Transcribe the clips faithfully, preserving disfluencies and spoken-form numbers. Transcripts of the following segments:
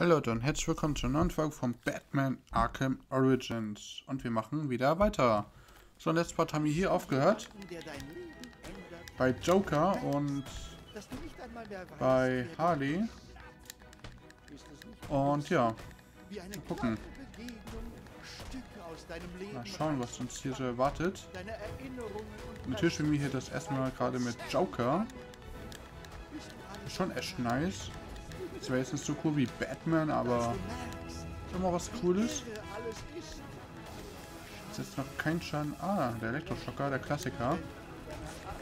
Hallo Leute und herzlich willkommen zu einer neuen Folge von Batman Arkham Origins. Und wir machen wieder weiter. So, letztes Part haben wir hier aufgehört. Bei Joker und bei Harley. Und ja, mal gucken. Mal schauen, was uns hier so erwartet. Natürlich spielen wir hier das erste Mal gerade mit Joker. Ist schon echt nice. Das wäre jetzt nicht so cool wie Batman, aber ist mal was Cooles. Ist jetzt noch kein Schaden. Ah, der Elektroschocker, der Klassiker.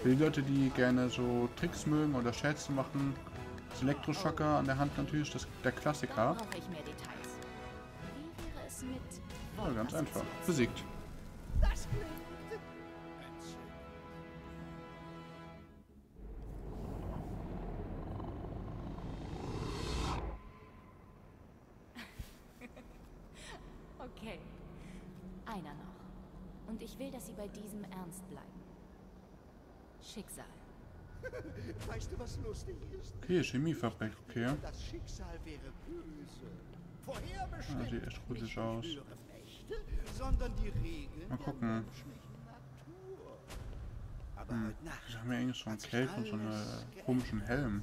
Für die Leute, die gerne so Tricks mögen oder Scherze machen, das Elektroschocker an der Hand natürlich, das der Klassiker. Ja, ganz einfach. Besiegt. Okay. Einer noch. Und ich will, dass Sie bei diesem ernst bleiben. Schicksal. Weißt du, was lustig ist? Okay, Chemiefabrik, okay. Das Schicksal wäre böse. Vorherbestimmt. Ja, sieht echt russisch aus. Sondern die Regeln. Mal gucken. Hm. Ich habe mir eigentlich so einen Cape und so einen komischen Helm.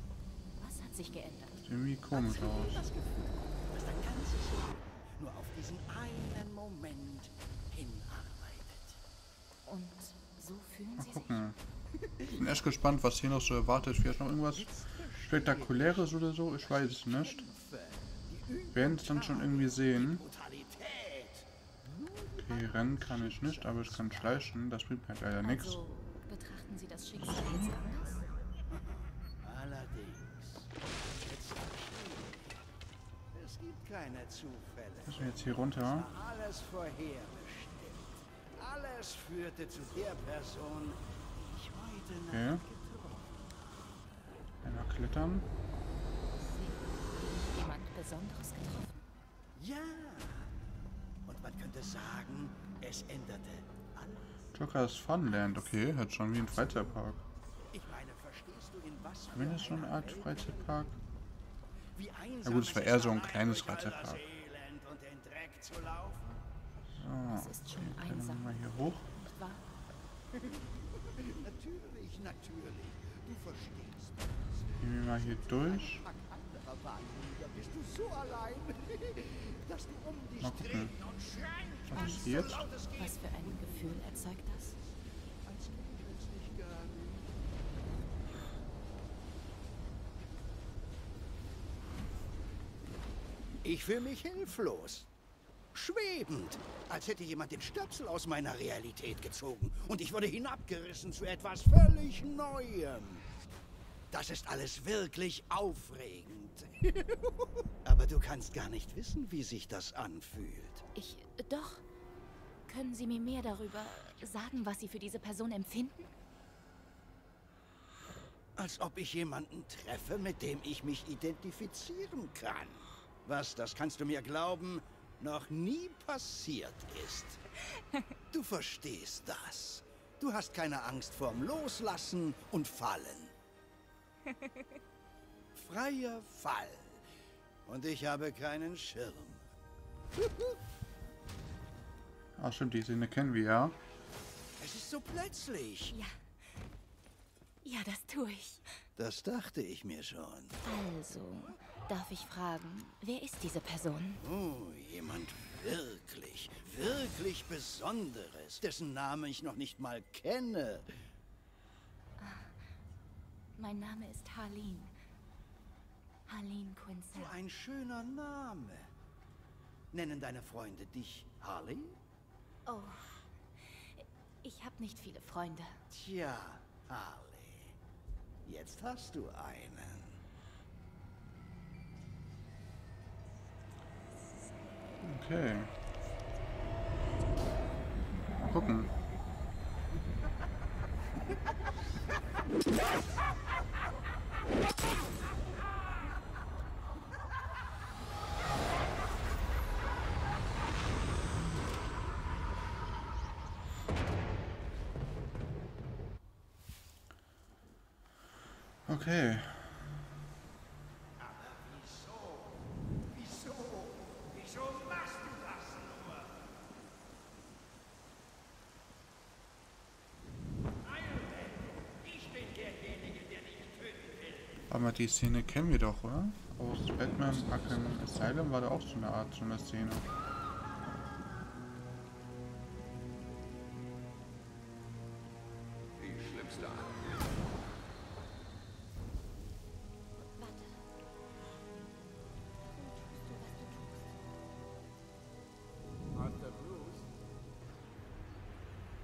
Was hat sich geändert? Sieht irgendwie komisch aus. Nur auf diesen einen Moment hinarbeitet. Und so fühlen Sie sich. Ich bin echt gespannt, was hier noch so erwartet. Vielleicht noch irgendwas Spektakuläres oder so? Ich weiß es nicht. Wir werden es dann schon irgendwie sehen. Okay, rennen kann ich nicht, aber ich kann schleichen. Das bringt mir halt leider nichts. Also, betrachten Sie das Schicksal jetzt anders? Allerdings. Keine Zufälle. Müssen wir jetzt hier runter? Alles vorherbestimmt. Alles führte zu der Person, die ich heute Nacht getroffen habe. Einmal klettern. Jemand Besonderes getroffen? Ja. Und man könnte sagen, es änderte alles. Joker ist Funland, okay, hat schon wie ein Freizeitpark. Ich meine, verstehst du, in was? Wenn es schon eine Art Freizeitpark. Ja gut, es war eher so ein kleines Ratterpark. So, okay, dann gehen wir hier hoch. Gehen wir mal hier durch. Mal gucken. Was ist hier jetzt? Was für ein Gefühl erzeugt das? Ich fühle mich hilflos. Schwebend. Als hätte jemand den Stöpsel aus meiner Realität gezogen. Und ich wurde hinabgerissen zu etwas völlig Neuem. Das ist alles wirklich aufregend. Aber du kannst gar nicht wissen, wie sich das anfühlt. Ich... doch. Können Sie mir mehr darüber sagen, was Sie für diese Person empfinden? Als ob ich jemanden treffe, mit dem ich mich identifizieren kann. Was, das kannst du mir glauben, noch nie passiert ist. Du verstehst das. Du hast keine Angst vorm Loslassen und Fallen. Freier Fall. Und ich habe keinen Schirm. Ach stimmt, die Szene kennen wir ja. Es ist so plötzlich. Ja. Ja, das tue ich. Das dachte ich mir schon. Also, darf ich fragen, wer ist diese Person? Oh, jemand wirklich, wirklich Besonderes, dessen Name ich noch nicht mal kenne. Mein Name ist Harleen. Harleen Quincy. So ein schöner Name. Nennen deine Freunde dich Harley? Oh, ich habe nicht viele Freunde. Tja, Harley. Jetzt hast du einen. Okay. Mal gucken. Okay. Aber wieso? Wieso Aber die Szene kennen wir doch, oder? Aus Batman Arkham Asylum war da auch so eine Art, so eine Szene. Die schlimmste Art. Warte.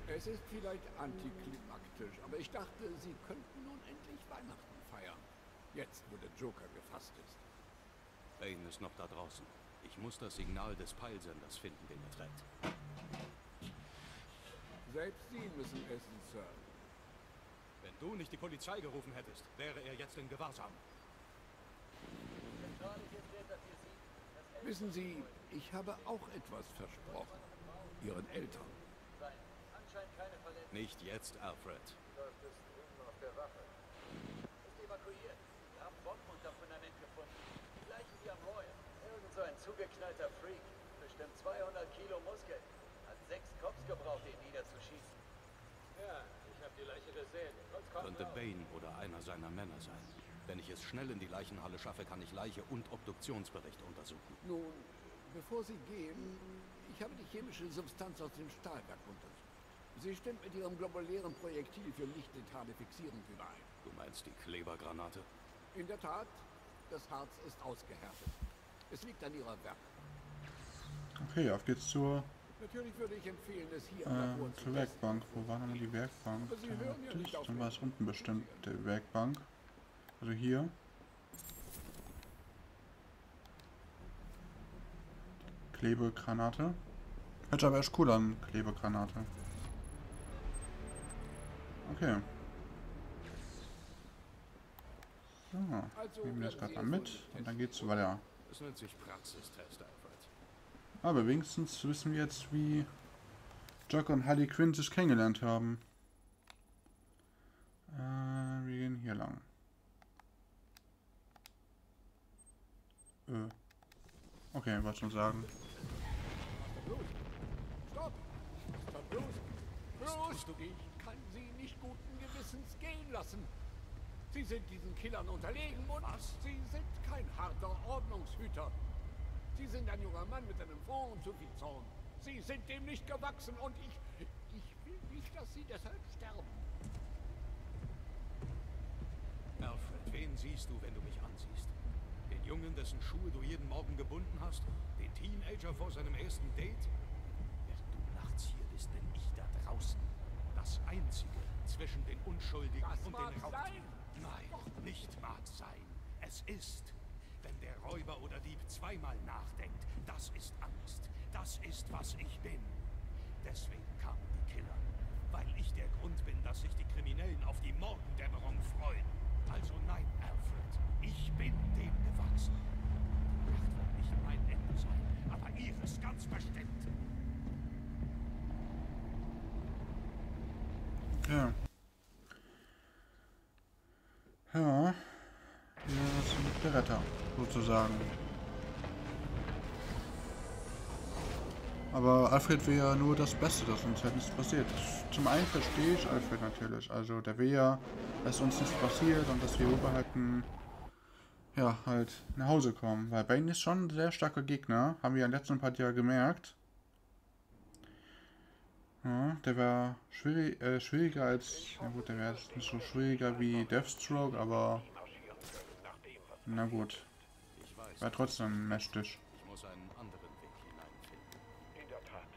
Es ist vielleicht antiklimaktisch, aber ich dachte, Sie könnten nun endlich Weihnachten feiern. Jetzt, wo der Joker gefasst ist. Bane ist noch da draußen. Ich muss das Signal des Peilsenders finden, den er trägt. Selbst Sie müssen essen, Sir. Wenn du nicht die Polizei gerufen hättest, wäre er jetzt in Gewahrsam. Wissen Sie, ich habe auch etwas versprochen. Ihren Eltern. Nicht jetzt, Alfred. Wir haben Bomben unter Fundament gefunden. Die gleichen wie am Roy. Irgend so ein zugeknallter Freak. Bestimmt zweihundert Kilo Muskeln. Hat sechs Cops gebraucht, ihn niederzuschießen. Ja, ich habe die Leiche gesehen. Könnte Bane oder einer seiner Männer sein. Wenn ich es schnell in die Leichenhalle schaffe, kann ich Leiche und Obduktionsbericht untersuchen. Nun, bevor Sie gehen, ich habe die chemische Substanz aus dem Stahlwerk untersucht. Sie stimmt mit Ihrem globulären Projektil für Lichtdetale fixierend überein. Du meinst die Klebergranate? In der Tat, das Harz ist ausgehärtet. Es liegt an Ihrer Werk. Okay, auf geht's zur... Natürlich würde ich empfehlen, es hier äh, zur Werkbank. Wo war nochmal die Werkbank? Da dann war es unten bestimmt, der Werkbank. Also hier. Klebegranate. Hört aber erst cool an, Klebegranate. Okay. So, also, nehmen wir das gerade mal mit und dann geht's weiter. Das nennt sich Praxistest, Alfred. Aber wenigstens wissen wir jetzt, wie Joker und Harley Quinn sich kennengelernt haben. Äh, wir gehen hier lang. Äh. Okay, wollte schon sagen. Stopp! Stopp, Bruce! Bruce! Ich kann Sie nicht guten Gewissens gehen lassen. Sie sind diesen Killern unterlegen und was? Sie sind kein harter Ordnungshüter. Sie sind ein junger Mann mit einem Froh und zu viel Zorn. Sie sind dem nicht gewachsen und ich... Ich will nicht, dass Sie deshalb sterben. Alfred, wen siehst du, wenn du mich ansiehst? Den Jungen, dessen Schuhe du jeden Morgen gebunden hast? Den Teenager vor seinem ersten Date? Während du nachts hier bist, bin ich da draußen. Das Einzige zwischen den Unschuldigen das und den Raubtieren. Nein, nicht mag sein. Es ist, wenn der Räuber oder Dieb zweimal nachdenkt, das ist Angst. Das ist, was ich bin. Deswegen kamen die Killer. Weil ich der Grund bin, dass sich die Kriminellen auf die Morgendämmerung freuen. Also nein, Alfred. Ich bin dem gewachsen. Die Nacht wird nicht mein Ende sein, aber ihres ganz bestimmt. Ja. Ja, wir sind der Retter, sozusagen. Aber Alfred will ja nur das Beste, dass uns halt nichts passiert. Zum einen verstehe ich Alfred natürlich. Also der will ja, dass uns nichts passiert und dass wir überhalten, ja, halt nach Hause kommen. Weil Bane ist schon ein sehr starker Gegner, haben wir in den letzten paar Jahren gemerkt. Ja, der war schwierig, äh, schwieriger als... Na gut, der wäre jetzt nicht so schwieriger wie Deathstroke, aber... Na gut. War trotzdem mächtig. Ich muss einen anderen Weg hineinfinden. In der Tat.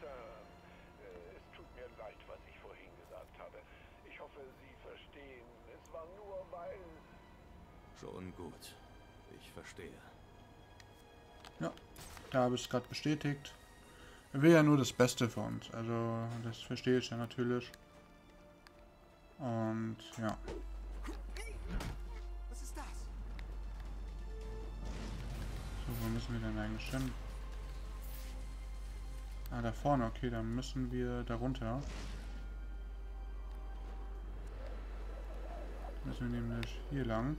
Sir, äh, es tut mir leid, was ich vorhin gesagt habe. Ich hoffe, Sie verstehen. Es war nur, weil... Schon gut. Ich verstehe. Ja, da habe ich es gerade bestätigt. Er will ja nur das Beste für uns, also das verstehe ich ja natürlich. Und ja. Was ist das? So, wo müssen wir denn eigentlich hin? Ah, da vorne, okay, dann müssen wir da runter. Müssen wir nämlich hier lang.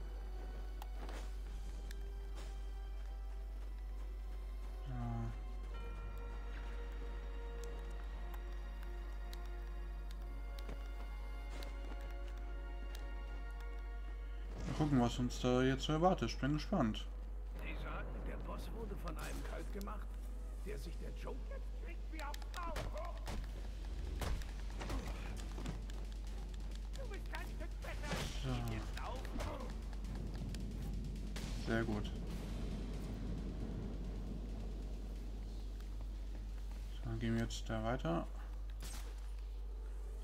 gucken, was uns da jetzt erwartet. Ich bin gespannt. Sie sagen, der Boss wurde von einem kalt gemacht, der sich der Joker kriegt wie auf Bauch. Du bist kein Stück besser. So. Sehr gut. So, dann gehen wir jetzt da weiter.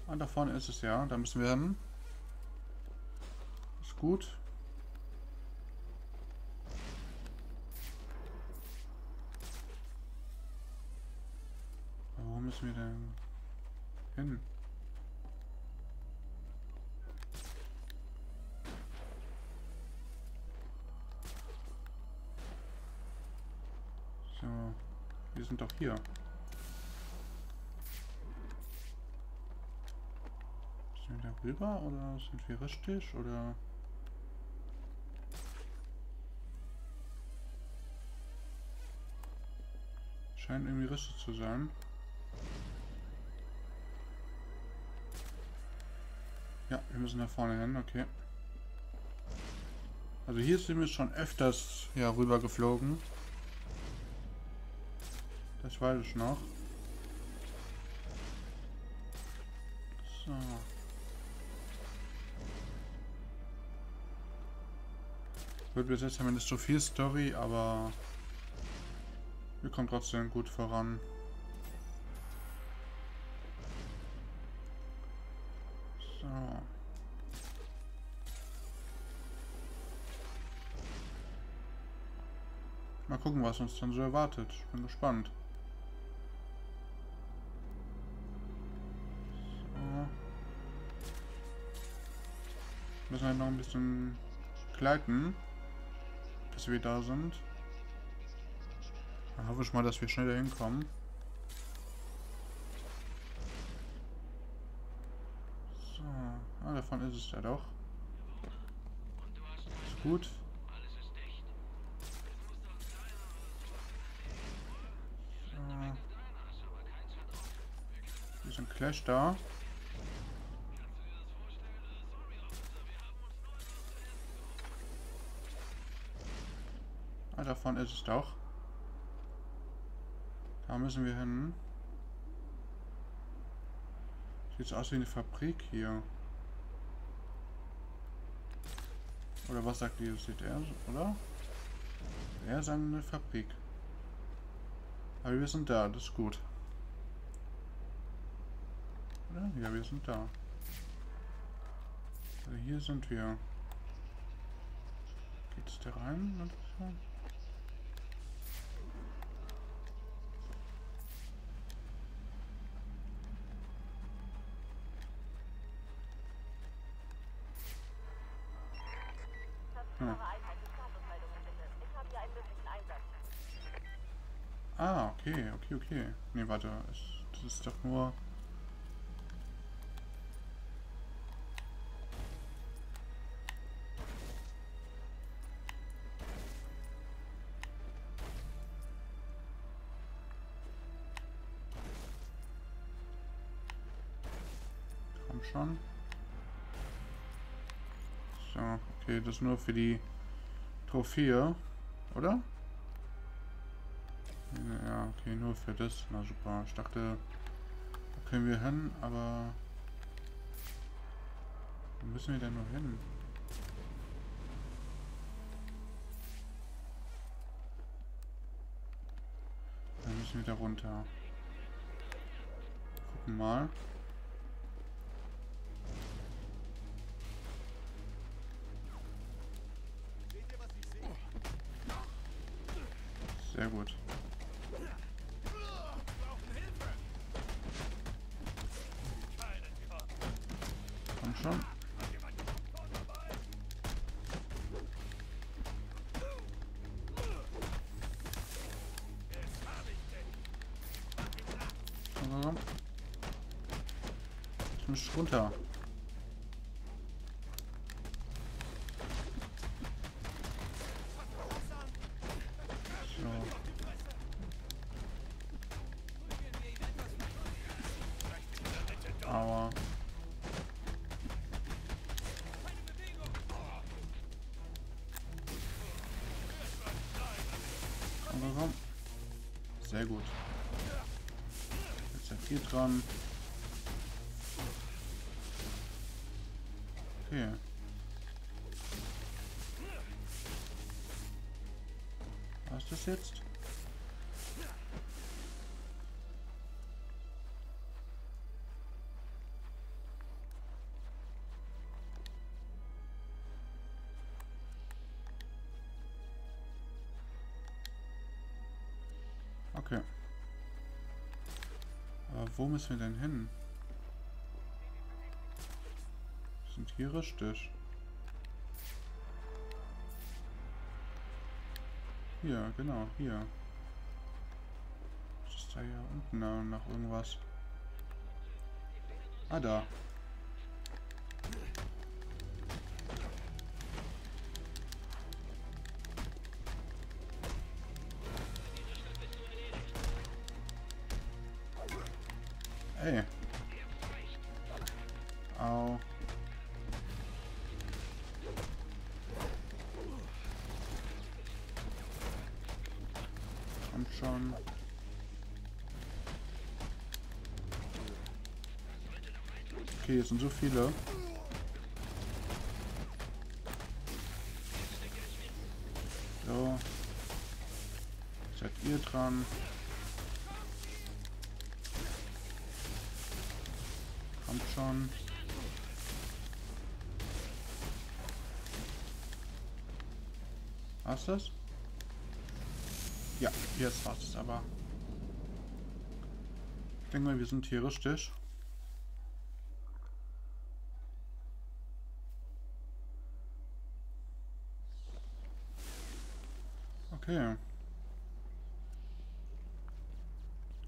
Ah, da vorne ist es ja. Da müssen wir hin. Ist gut. Aber wo müssen wir denn hin? So, wir sind doch hier. Rüber oder sind wir richtig oder scheint irgendwie richtig zu sein. Ja, wir müssen nach vorne hin, okay. Also hier sind wir schon öfters ja rüber geflogen. Das weiß ich noch. So. Wird bis jetzt zumindest so viel Story, aber wir kommen trotzdem gut voran. So. Mal gucken, was uns dann so erwartet. Ich bin gespannt. So. Müssen wir noch ein bisschen gleiten, bis wir da sind. Dann hoffe ich mal, dass wir schneller hinkommen. So, ah, davon ist es ja doch. Ist gut. So. Wir sind gleich da. Davon ist es doch. Da müssen wir hin. Sieht so aus wie eine Fabrik hier. Oder was sagt ihr? Sieht er, oder? Er sagt eine Fabrik. Aber wir sind da, das ist gut. Oder? Ja, wir sind da. Also hier sind wir. Geht's da rein oder so? Ah, okay, okay, okay. Ne, warte, das ist doch nur... Komm schon. So, okay, das nur für die Trophäe, oder? Ja, okay, nur für das. Na super. Ich dachte, da können wir hin, aber... Wo müssen wir denn nur hin? Dann müssen wir da runter. Gucken mal. Sehr gut. Schon. So. Ich muss runter. So. Raum. Sehr gut. Jetzt sind hier dran. Okay. Was ist das jetzt? Okay. Aber wo müssen wir denn hin? Wir sind hier richtig. Hier, genau, hier. Was ist da hier unten da noch irgendwas? Ah, da. Ey. Au. Komm schon. Okay, es sind so viele. So. Seid ihr dran? Schon. Hast du das? Ja, jetzt war's es aber. Ich denke mal, wir sind hier richtig. Okay.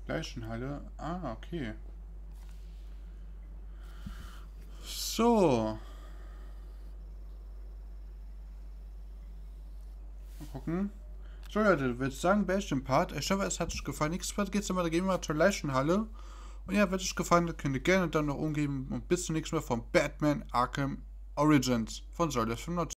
Leichenhalle. Ah, okay. So. Mal gucken. So Leute, würde ich sagen, best im Part. Ich hoffe, es hat euch gefallen. Nächstes Part geht es dann mal zur Leichenhalle. Und ja, wenn es euch gefallen hat, könnt ihr gerne dann noch umgeben. Und bis zum nächsten Mal vom Batman Arkham Origins von Soulace fünfundneunzig.